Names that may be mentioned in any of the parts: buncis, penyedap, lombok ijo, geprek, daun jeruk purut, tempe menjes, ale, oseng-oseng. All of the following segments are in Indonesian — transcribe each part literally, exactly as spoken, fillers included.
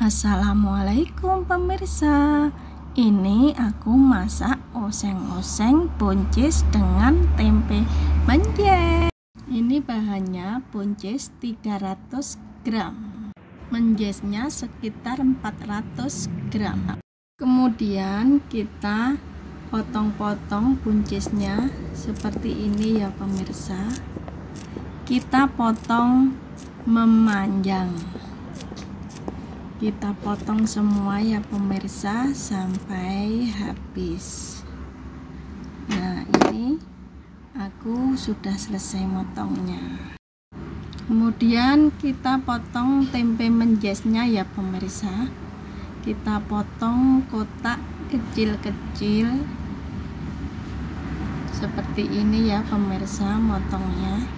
Assalamualaikum pemirsa, ini aku masak oseng-oseng buncis dengan tempe menjes. Ini bahannya buncis tiga ratus gram, menjesnya sekitar empat ratus gram. Kemudian kita potong-potong buncisnya seperti ini ya pemirsa. Kita potong memanjang, kita potong semua ya pemirsa sampai habis. Nah, ini aku sudah selesai motongnya. Kemudian kita potong tempe menjesnya ya pemirsa. Kita potong kotak kecil-kecil seperti ini ya pemirsa motongnya.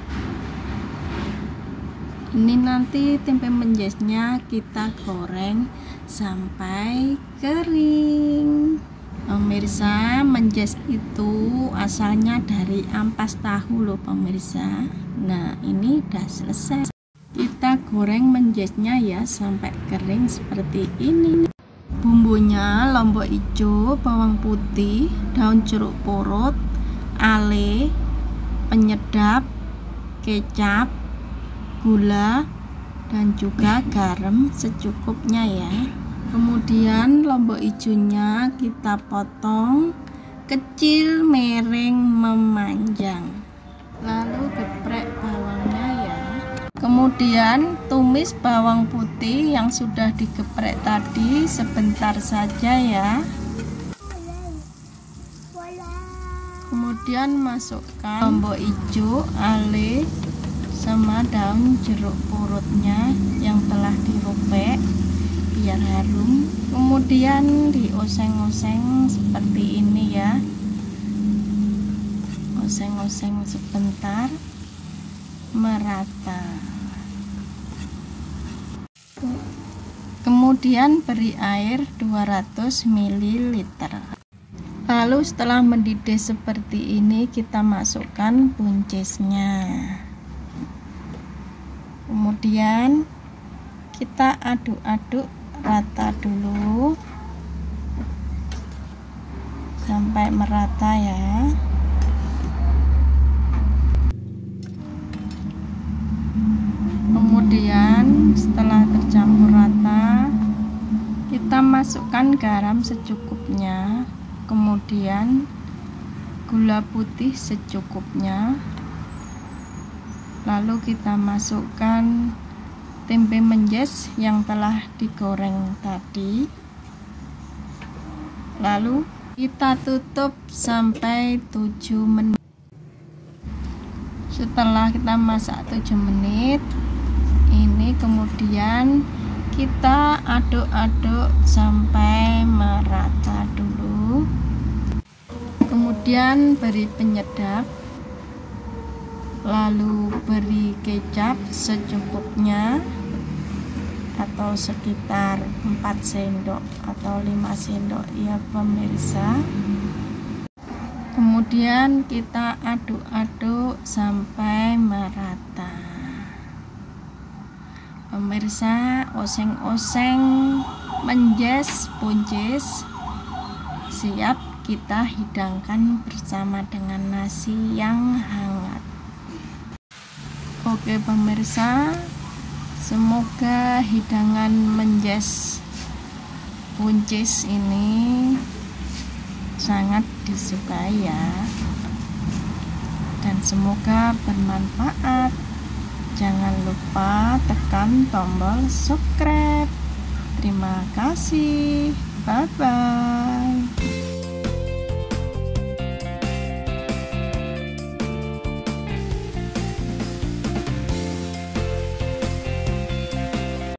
Ini nanti tempe menjesnya kita goreng sampai kering. Pemirsa, menjes itu asalnya dari ampas tahu loh pemirsa. Nah, ini udah selesai. Kita goreng menjesnya ya sampai kering seperti ini. Bumbunya lombok ijo, bawang putih, daun jeruk purut, ale, penyedap, kecap, gula, dan juga garam secukupnya ya. Kemudian lombok ijonya kita potong kecil miring memanjang, lalu geprek bawangnya ya. Kemudian tumis bawang putih yang sudah digeprek tadi sebentar saja ya. Kemudian masukkan lombok ijo, ale, sama daun jeruk purutnya yang telah dirobek biar harum. Kemudian dioseng-oseng seperti ini ya. Oseng-oseng sebentar merata. Kemudian beri air dua ratus mililiter. Lalu setelah mendidih seperti ini kita masukkan buncisnya. Kemudian kita aduk-aduk rata dulu sampai merata ya. Kemudian setelah tercampur rata, kita masukkan garam secukupnya, kemudian gula putih secukupnya. Lalu kita masukkan tempe menjes yang telah digoreng tadi. Lalu kita tutup sampai tujuh menit. Setelah kita masak tujuh menit, ini kemudian kita aduk-aduk sampai merata dulu. Kemudian beri penyedap, lalu beri kecap secukupnya atau sekitar empat sendok atau lima sendok ya pemirsa. Kemudian kita aduk-aduk sampai merata. Pemirsa, oseng-oseng menjes buncis siap kita hidangkan bersama dengan nasi yang hangat. Oke pemirsa, semoga hidangan menjes buncis ini sangat disukai ya, dan semoga bermanfaat. Jangan lupa tekan tombol subscribe. Terima kasih, bye bye.